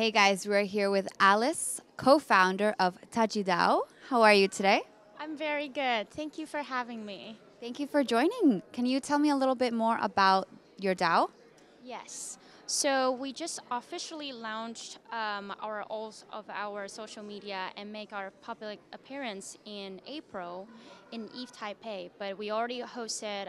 Hey guys, we're here with Alice, co-founder of Ta Zhi Dao. How are you today? I'm very good. Thank you for having me. Thank you for joining. Can you tell me a little bit more about your DAO? Yes. So we just officially launched all of our social media and make our public appearance in April in Eve Taipei. But we already hosted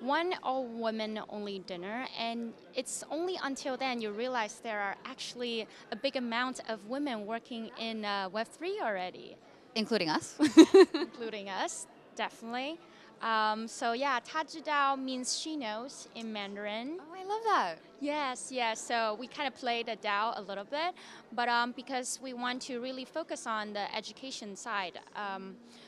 one all-women-only dinner, and it's only until then you realize there are actually a big amount of women working in Web3 already. Including us. Including us, definitely. So yeah, Ta Zhi Dao means she knows in Mandarin. Oh, I love that. Yes, yes. So we kind of played the Dao a little bit, but because we want to really focus on the education side,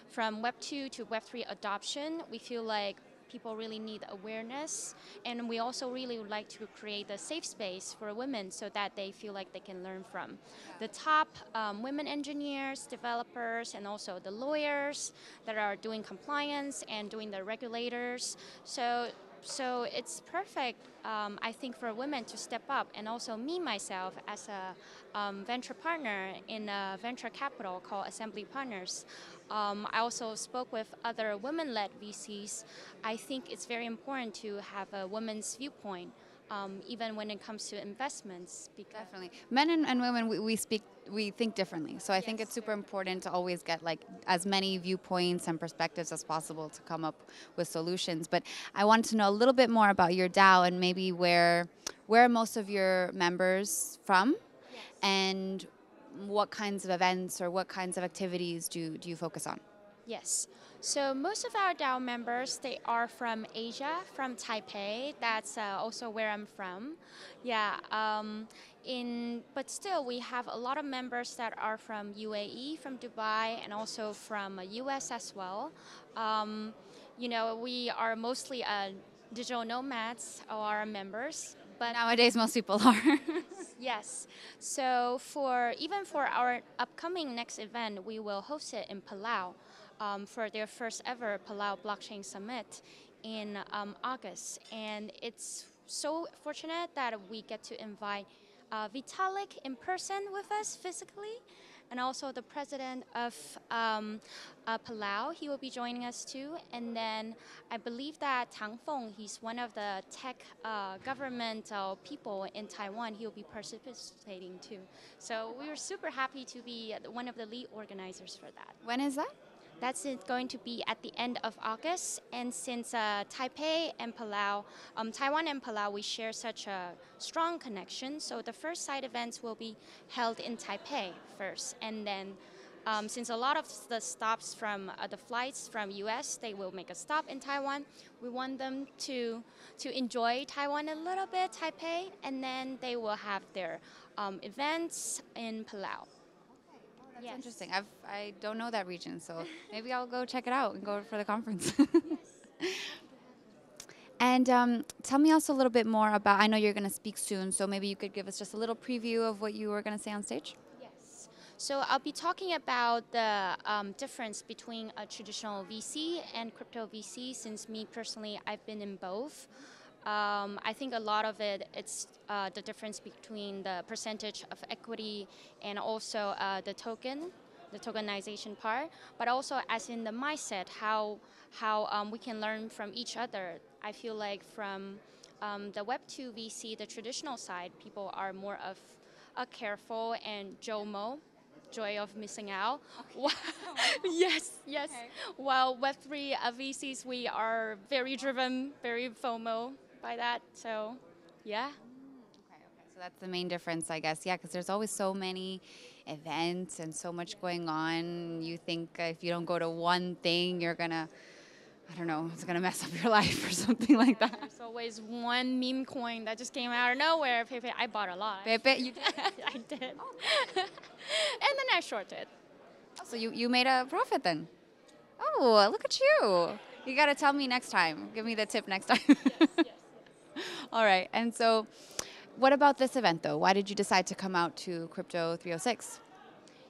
from Web2 to Web3 adoption, we feel like people really need awareness, and we also really would like to create a safe space for women so that they feel like they can learn from the top women engineers, developers, and also the lawyers that are doing compliance and doing the regulators. So it's perfect, I think, for women to step up, and also me myself as a venture partner in a venture capital called Assembly Partners. I also spoke with other women-led VCs. I think it's very important to have a woman's viewpoint, even when it comes to investments. Definitely, men and women, we think differently. So I think it's super important to always get like as many viewpoints and perspectives as possible to come up with solutions. But I want to know a little bit more about your DAO and maybe where most of your members from, and what kinds of events or what kinds of activities do you focus on? Yes. So most of our DAO members, they are from Asia, from Taipei. That's also where I'm from. Yeah. But still, we have a lot of members that are from UAE, from Dubai, and also from US as well. You know, we are mostly digital nomads, our members. But nowadays, most people are. Yes. So even for our upcoming next event, we will host it in Palau. For their first ever Palau Blockchain Summit in August. And it's so fortunate that we get to invite Vitalik in person with us physically, and also the president of Palau, he will be joining us too. And then I believe that Tang Feng, he's one of the tech governmental people in Taiwan, he'll be participating too. So we were super happy to be one of the lead organizers for that. When is that? That's going to be at the end of August, and since Taipei and Palau, Taiwan and Palau, we share such a strong connection, so the first side events will be held in Taipei first, and then since a lot of the stops from the flights from US, they will make a stop in Taiwan. We want them to enjoy Taiwan a little bit, Taipei, and then they will have their events in Palau. That's interesting. I don't know that region, so maybe I'll go check it out and go for the conference. And tell me also a little bit more about, I know you're going to speak soon, so maybe you could give us just a little preview of what you were going to say on stage. Yes. So I'll be talking about the difference between a traditional VC and crypto VC, since me personally, I've been in both. I think a lot of it's the difference between the percentage of equity and also the tokenization part, but also as in the mindset, how we can learn from each other. I feel like from the Web2 VC, the traditional side, people are more of a careful and JOMO, joy of missing out. Okay. Yes, yes. Okay. While Web3 VCs, we are very driven, very FOMO by that, so yeah. Okay. So that's the main difference, I guess. Yeah, because there's always so many events and so much going on. You think if you don't go to one thing, you're gonna, I don't know, it's gonna mess up your life or something like that. There's always one meme coin that just came out of nowhere. Pepe, I bought a lot. Pepe, you did? I did. Oh. And then I shorted. Oh, so you made a profit then? Oh, look at you. You gotta tell me next time. Give me the tip next time. Yes. All right, and so what about this event though? Why did you decide to come out to Crypto 306?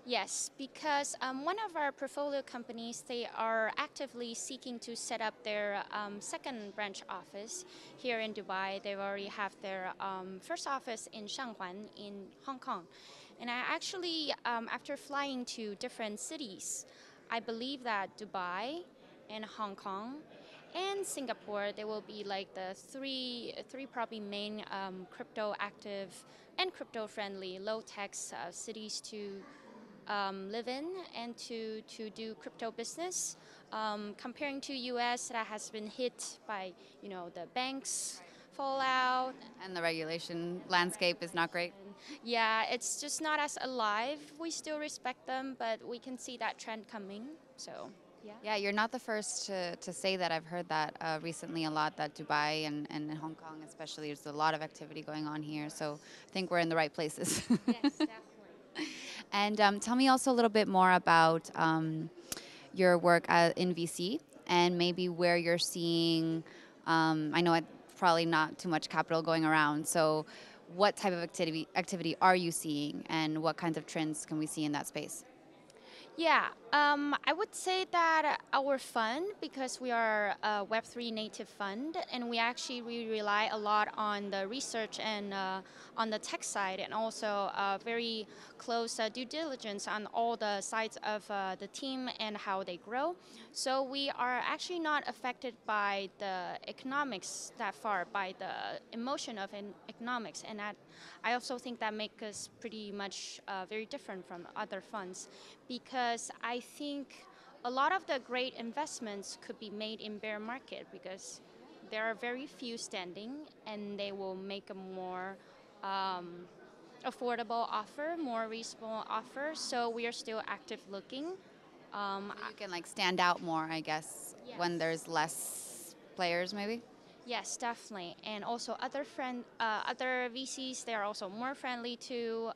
Yes, because one of our portfolio companies, they are actively seeking to set up their second branch office here in Dubai. They already have their first office in Shanghuan in Hong Kong. And I actually, after flying to different cities, I believe that Dubai and Hong Kong and Singapore, they will be like the three probably main crypto active and crypto friendly, low tax cities to live in and to do crypto business. Comparing to US that has been hit by, you know, the banks fallout. And the regulation landscape is not great. Yeah, it's just not as alive. We still respect them, but we can see that trend coming, so. Yeah, you're not the first to say that. I've heard that recently a lot, that Dubai and Hong Kong especially, there's a lot of activity going on here. So I think we're in the right places. Yes, definitely. And tell me also a little bit more about your work in VC and maybe where you're seeing, I know probably not too much capital going around. So what type of activity are you seeing, and what kinds of trends can we see in that space? Yeah, I would say that our fund, because we are a Web3 native fund, and we actually rely a lot on the research and on the tech side, and also very close due diligence on all the sides of the team and how they grow. So we are actually not affected by the economics that far, by the emotion of economics, and that I also think that makes us pretty much very different from other funds, because I think a lot of the great investments could be made in bear market because there are very few standing, and they will make a more affordable offer, more reasonable offer. So we are still active looking. You can like stand out more, I guess, yes, when there's less players maybe? Yes, definitely. And also other VCs, they are also more friendly too.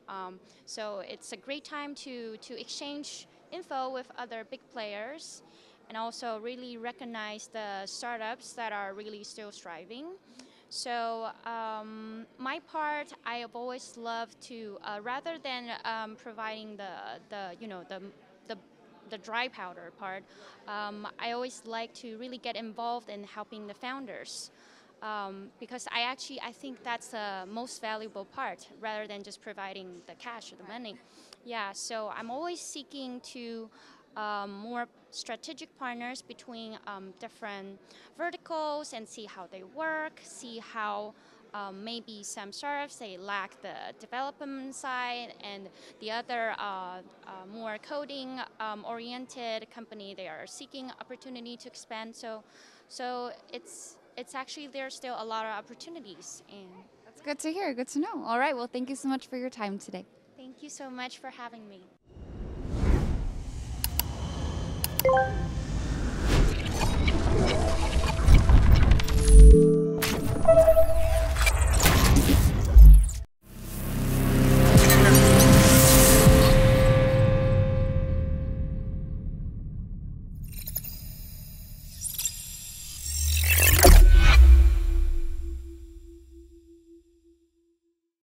So it's a great time to exchange info with other big players, and also really recognize the startups that are really still striving. So my part, I have always loved to rather than providing the dry powder part, I always like to really get involved in helping the founders. Because I think that's the most valuable part, rather than just providing the cash or the money. Yeah, so I'm always seeking to more strategic partners between different verticals, and see how they work, see how maybe some startups, they lack the development side, and the other more coding oriented company, they are seeking opportunity to expand. So it's actually, there's still a lot of opportunities. And that's good to hear, good to know. All right, well, thank you so much for your time today. Thank you so much for having me.